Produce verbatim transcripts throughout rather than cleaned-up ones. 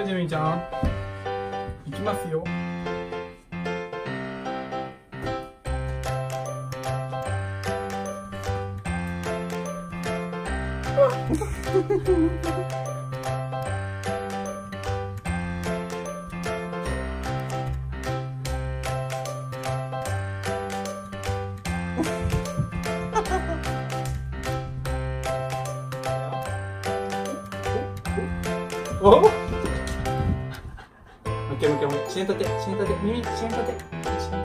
はい、ジェミーちゃん、いきますよ。おっオッケーオッケー、支援立て、支援立て、耳、支援立て、支援立て。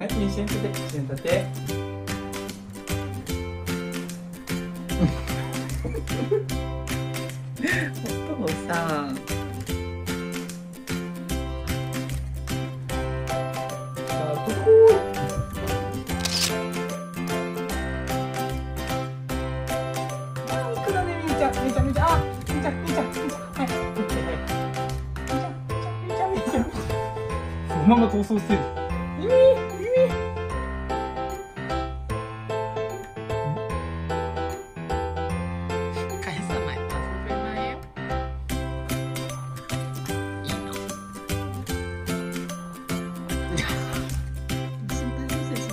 はい、耳支援立て、支援立て。お父さん。あ、どこ。ママ逃走してる。返さないと遊べないよ。いいの。心配無せしな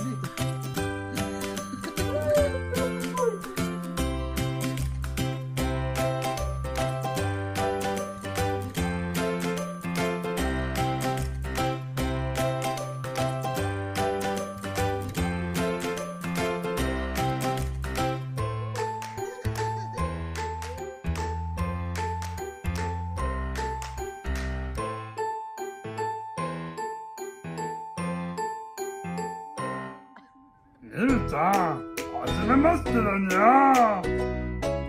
いで。エルちゃん、はじめましてだにゃー。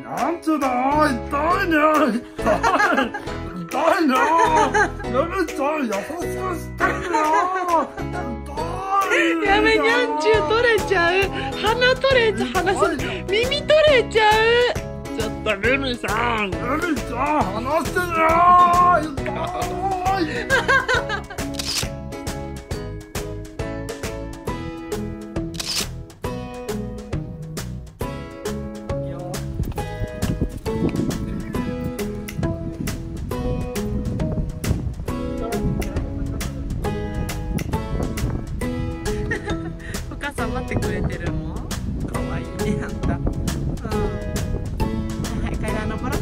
なんちゅうだー、痛いにゃー、痛い、痛いにゃー。エルちゃん、優しくしてにゃー。やめ、にゃんちゅう取れちゃう。鼻取れちゃう、鼻取れちゃう、耳取れちゃう。ちょっとルミさん、ルミちゃん、話してにゃー、痛い。待ってくれてるもん。可愛いね、あんた。うん。はいはい、階段登ろう。頑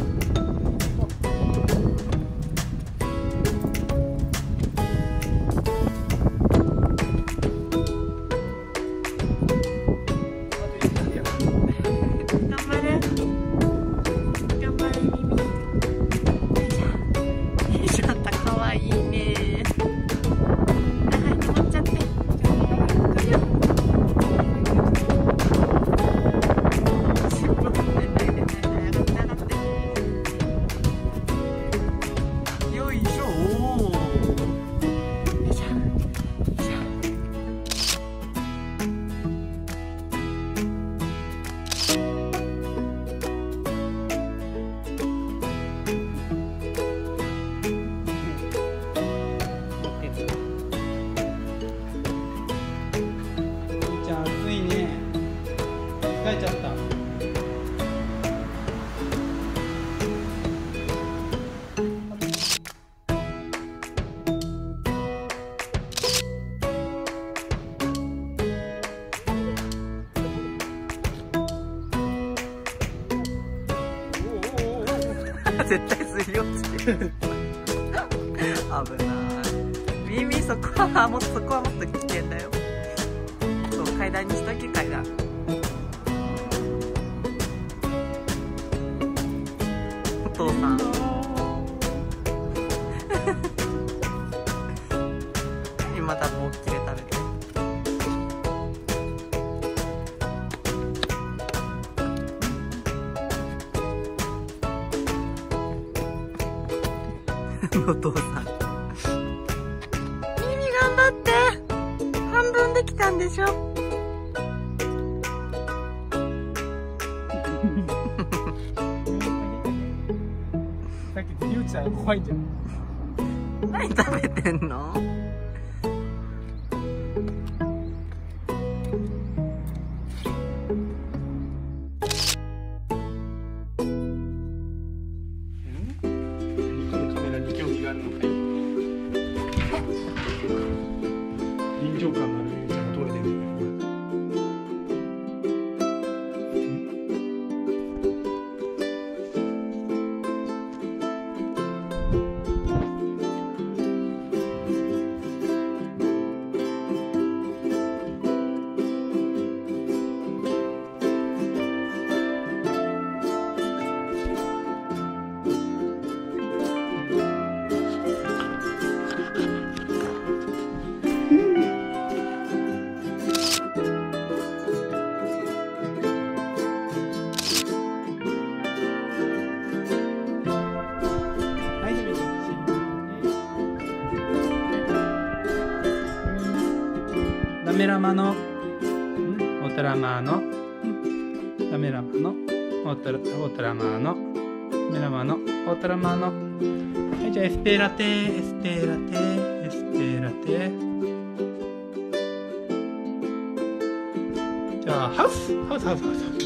張れ。頑張れ、ミミ。よいしょ。よいしょ、あんた可愛いね。はい、登っちゃって。疲れちゃった。絶対水曜ってる。危ない。耳、そこはもっと、そこはもっと危険だよ。そう、階段にしたっけ、階段。お父さん。今多分起きて食べてる。お父さん。ミミ頑張って。半分できたんでしょ。さっき、ゆうちゃん怖いじゃん。何食べてんの？ダメラマのオトラマのダメラマのオトラオトラマのダメラマのオトラマの。はい、じゃあエスペラテエスペラテエスペラテ。じゃあハウスハウスハウスハウス。